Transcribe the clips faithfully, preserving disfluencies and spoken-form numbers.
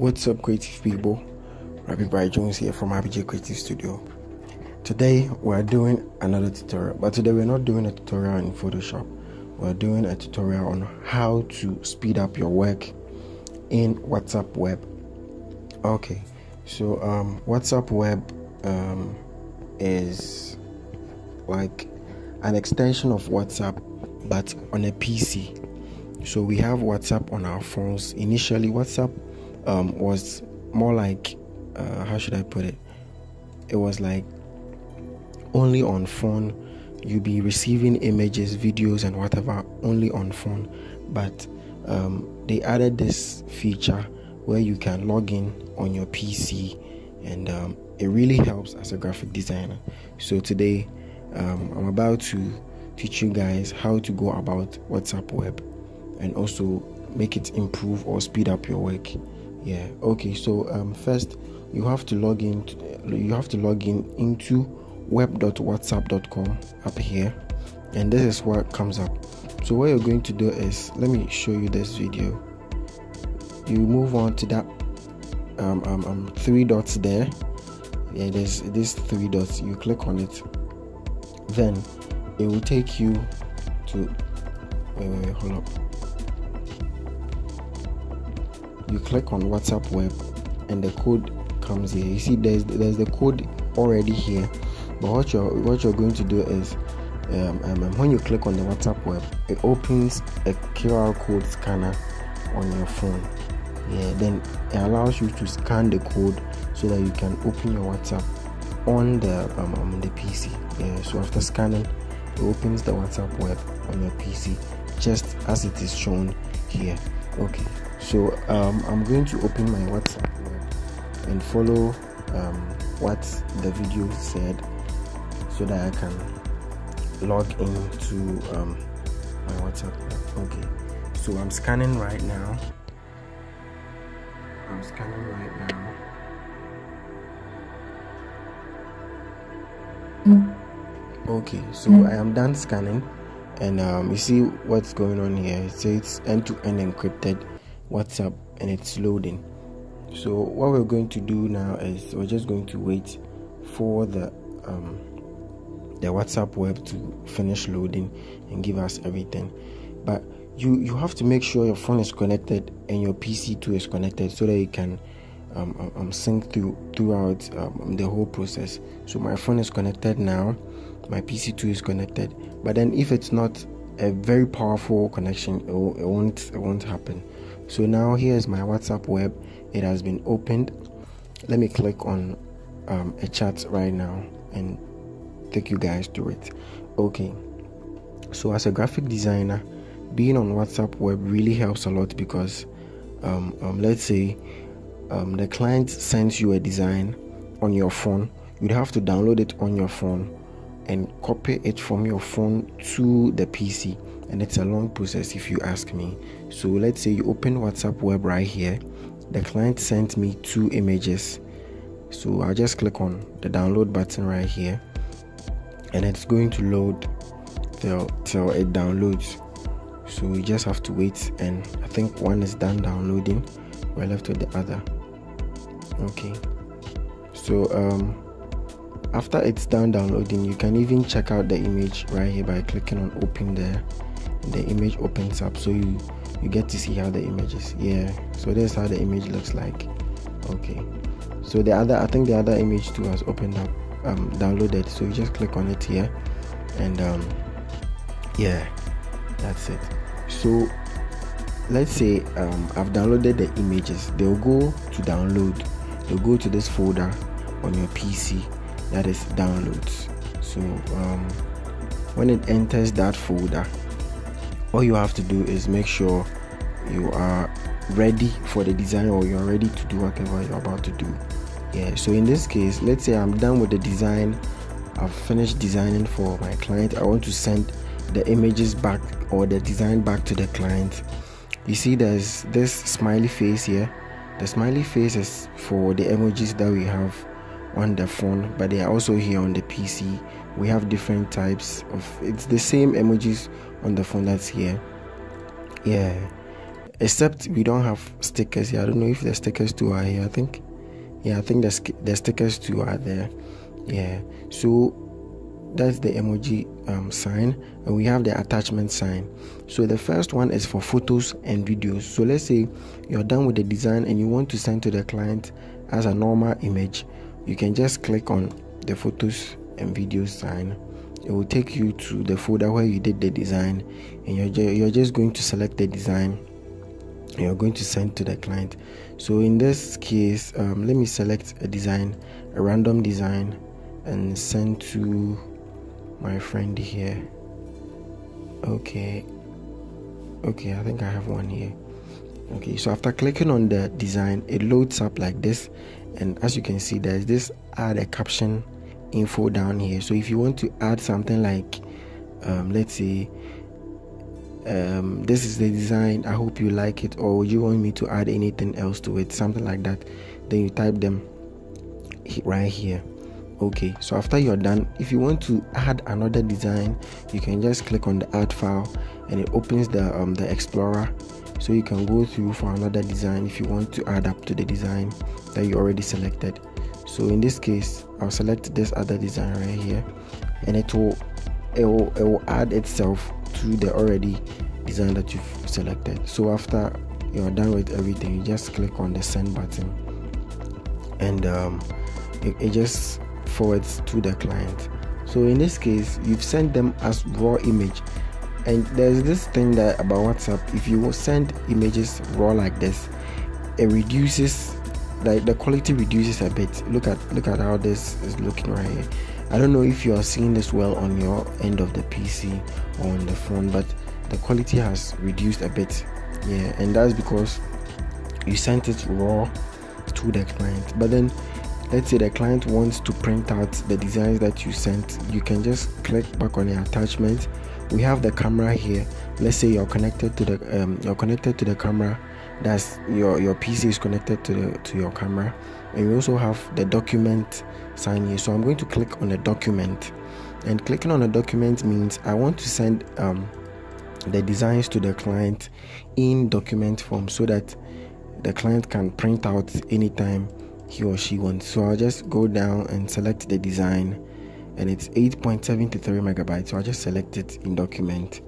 What's up, creative people? Rabbi Bright Jones here from R B J Creative Studio. Today we're doing another tutorial, but today we're not doing a tutorial in Photoshop. We're doing a tutorial on how to speed up your work in WhatsApp Web. Okay, so um, WhatsApp Web um, is like an extension of WhatsApp, but on a P C. So we have WhatsApp on our phones. Initially, WhatsApp um, was more like, uh, how should I put it? It was like only on phone. You'll be receiving images, videos, and whatever only on phone. But um, they added this feature where you can log in on your P C, and um, it really helps as a graphic designer. So today, um, I'm about to teach you guys how to go about WhatsApp Web and also make it improve or speed up your work. Yeah. Okay. So um, first, you have to log in. To, you have to log in into web dot whatsapp dot com up here, and this is what comes up. So what you're going to do is, let me show you this video. You move on to that um, um, um three dots there. Yeah, there's these three dots. You click on it, then it will take you to. Wait, wait, wait, hold up. You click on WhatsApp Web and the code comes here. You see there's there's the code already here, but what you're what you're going to do is um, um, when you click on the WhatsApp Web, it opens a Q R code scanner on your phone. Yeah, then it allows you to scan the code so that you can open your WhatsApp on the um, on the P C. Yeah, so after scanning, it opens the WhatsApp Web on your P C just as it is shown here. Okay, so um, I'm going to open my WhatsApp Web and follow um, what the video said so that I can log into um, my WhatsApp Web. Okay, so I'm scanning right now. I'm scanning right now. Mm. Okay, so mm. I am done scanning. And um, you see what's going on here. It says end-to-end encrypted WhatsApp, and it's loading. So what we're going to do now is we're just going to wait for the um, the WhatsApp Web to finish loading and give us everything. But you you have to make sure your phone is connected and your P C too is connected so that you can um, um, sync through throughout um, the whole process. So my phone is connected now. My P C two is connected, but then if it's not a very powerful connection, it won't it won't happen. So now here is my WhatsApp Web. It has been opened. Let me click on um, a chat right now and take you guys through it. Okay. So as a graphic designer, being on WhatsApp Web really helps a lot because, um, um, let's say, um, the client sends you a design on your phone. You'd have to download it on your phone and copy it from your phone to the P C, and it's a long process if you ask me. So let's say you open WhatsApp Web right here. The client sent me two images, so I'll just click on the download button right here, and it's going to load till till it downloads. So you just have to wait, and I think one is done downloading. We're left with the other. Okay, so um after it's done downloading, you can even check out the image right here by clicking on open there. The image opens up, so you you get to see how the image is. Yeah, so that's how the image looks like. Okay, so the other, I think the other image too has opened up, um downloaded, so you just click on it here, and um yeah, that's it. So let's say um I've downloaded the images. They'll go to download, they'll go to this folder on your P C that is downloads. So um, when it enters that folder, all you have to do is make sure you are ready for the design, or you're ready to do whatever you're about to do. Yeah, so in this case, let's say I'm done with the design. I've finished designing for my client. I want to send the images back, or the design back, to the client. You see there's this smiley face here. The smiley face is for the emojis that we have on the phone, but they are also here on the P C. We have different types of, it's the same emojis on the phone that's here. Yeah, except we don't have stickers here. I don't know if the stickers too are here. I think, yeah, I think the, the stickers too are there. Yeah, so that's the emoji um, sign, and we have the attachment sign. So the first one is for photos and videos. So let's say you're done with the design and you want to send to the client as a normal image. You can just click on the photos and videos sign. It will take you to the folder where you did the design, and you're, ju you're just going to select the design and you're going to send to the client. So in this case, um, let me select a design, a random design, and send to my friend here. Okay, okay, I think I have one here. Okay, so after clicking on the design, it loads up like this, and as you can see, there's this add a caption info down here. So if you want to add something like um let's say um this is the design, I hope you like it, or you want me to add anything else to it, something like that, then you type them right here. Okay, so after you're done, if you want to add another design, you can just click on the add file and it opens the um the explorer, so you can go through for another design if you want to add up to the design that you already selected. So in this case, I'll select this other design right here, and it will, it will it will add itself to the already design that you've selected. So after you're done with everything, you just click on the send button, and um, it, it just forwards to the client. So in this case, you've sent them as raw image, and there's this thing that about WhatsApp, if you send images raw like this, it reduces. Like the quality reduces a bit. Look at look at how this is looking right here. I don't know if you are seeing this well on your end of the P C or on the phone, but the quality has reduced a bit. Yeah, and that's because you sent it raw to the client. But then let's say the client wants to print out the designs that you sent, you can just click back on the attachment. We have the camera here. Let's say you're connected to the um, you're connected to the camera. That's your your P C is connected to the, to your camera, and we also have the document sign here. So I'm going to click on the document, and clicking on the document means I want to send um, the designs to the client in document form, so that the client can print out anytime he or she wants. So I'll just go down and select the design, and it's eight point seven three megabytes. So I'll just select it in document,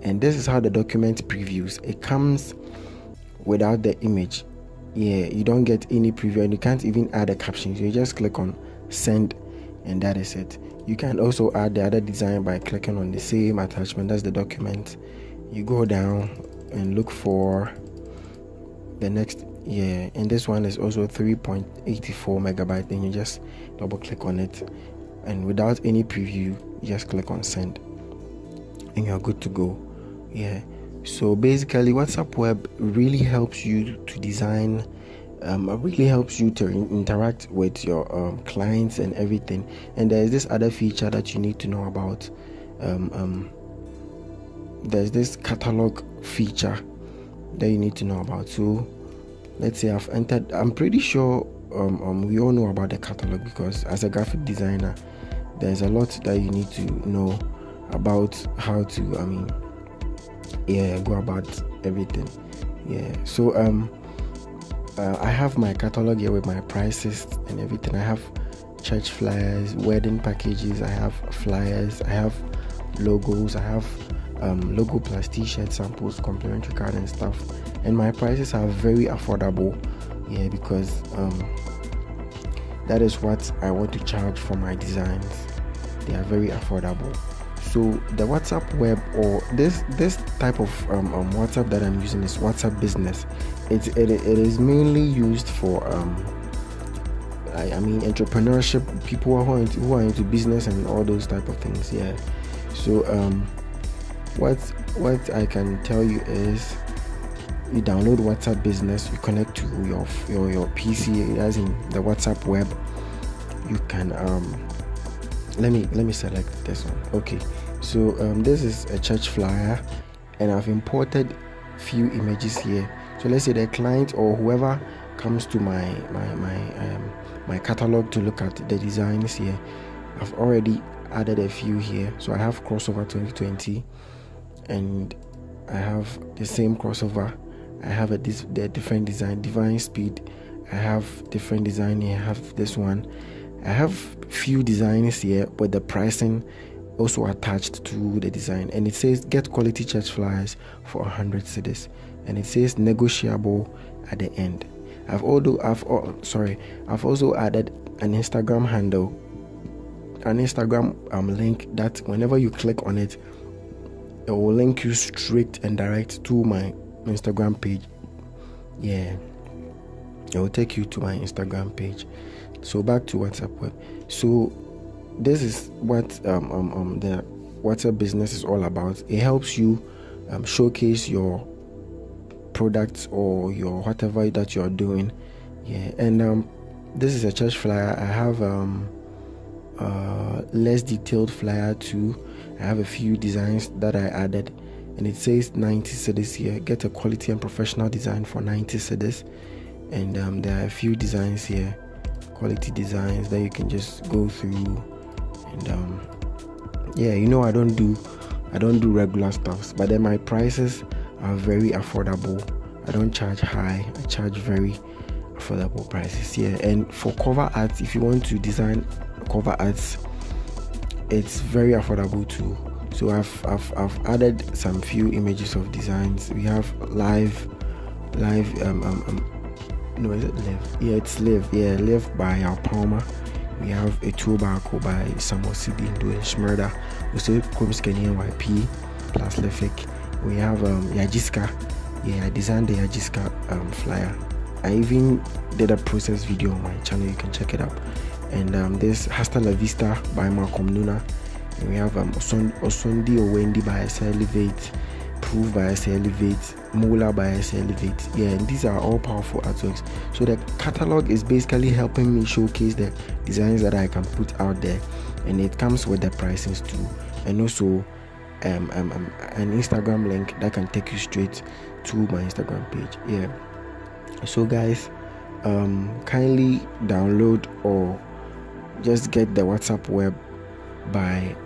and this is how the document previews. It comes without the image. Yeah, you don't get any preview, and you can't even add a caption. So you just click on send, and that is it. You can also add the other design by clicking on the same attachment. That's the document. You go down and look for the next. Yeah, and this one is also three point eight four megabytes, and you just double click on it, and without any preview, you just click on send, and you're good to go. Yeah. So basically, WhatsApp Web really helps you to design, um, really helps you to interact with your um, clients and everything. And there's this other feature that you need to know about. Um, um, there's this catalog feature that you need to know about. So let's say I've entered, I'm pretty sure um, um, we all know about the catalog, because as a graphic designer, there's a lot that you need to know about how to, I mean, yeah, go about everything. Yeah, so um uh, I have my catalog here with my prices and everything. I have church flyers, wedding packages, I have flyers, I have logos, I have um logo plus t-shirt samples, complimentary card and stuff, and my prices are very affordable. Yeah, because um that is what I want to charge for my designs. They are very affordable. So the WhatsApp Web, or this this type of um, um, WhatsApp that I'm using, is WhatsApp Business. It's, it, it is mainly used for, um, I, I mean, entrepreneurship, people who are, into, who are into business and all those type of things, yeah. So um, what, what I can tell you is, you download WhatsApp Business, you connect to your, your, your P C, as in the WhatsApp Web. You can... Um, let me let me select this one. Okay, so um, this is a church flyer, and I've imported few images here. So let's say the client or whoever comes to my my my um, my catalog to look at the designs here, I've already added a few here. So I have crossover twenty twenty, and I have the same crossover I have a this the different design, divine speed. I have different design here. I have this one. I have few designs here, but the pricing also attached to the design. And it says get quality church flyers for one hundred cedis, and it says negotiable at the end. I've also I've oh, sorry I've also added an Instagram handle, an Instagram um link that whenever you click on it, it will link you straight and direct to my Instagram page. Yeah, it will take you to my Instagram page. So back to WhatsApp Web. So this is what um, um, um the WhatsApp Business is all about. It helps you um, showcase your products or your whatever that you're doing. Yeah, and um this is a church flyer. I have um uh less detailed flyer too. I have a few designs that I added, and it says ninety cedis here. Get a quality and professional design for ninety cedis. And um there are a few designs here, quality designs, that you can just go through. And um yeah, you know, I don't do I don't do regular stuffs, but then my prices are very affordable. I don't charge high, I charge very affordable prices here. Yeah. And for cover arts, if you want to design cover arts, it's very affordable too. So I've I've, I've added some few images of designs. We have live live um, um, um no is it live? Yeah, it's live. Yeah, live by Al Palmer. We have a tobacco by Samuel Sibindo and Shmurda. We still Komskeni N Y P plus Lefik. We have um, Yajiska. Yeah, I designed the Yajiska um, flyer. I even did a process video on my channel. You can check it out. And um, this Hasta La Vista by Malcolm Nuna. And we have um, Osondi Owendi by S Elevate, Proof by S Elevate, Mola by S Elevate. Yeah, and these are all powerful artworks. So the catalog is basically helping me showcase the designs that I can put out there, and it comes with the pricings too, and also. Um, um, um, an Instagram link that can take you straight to my Instagram page. Yeah, so guys, um, kindly download or just get the WhatsApp Web by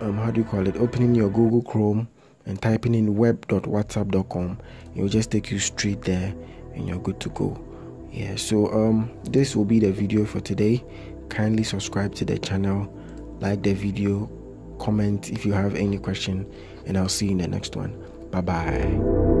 um, how do you call it, opening your Google Chrome and typing in web dot whatsapp dot com. It will just take you straight there and you're good to go. Yeah, so um, this will be the video for today. Kindly subscribe to the channel, like the video, comment if you have any question, and I'll see you in the next one. Bye bye.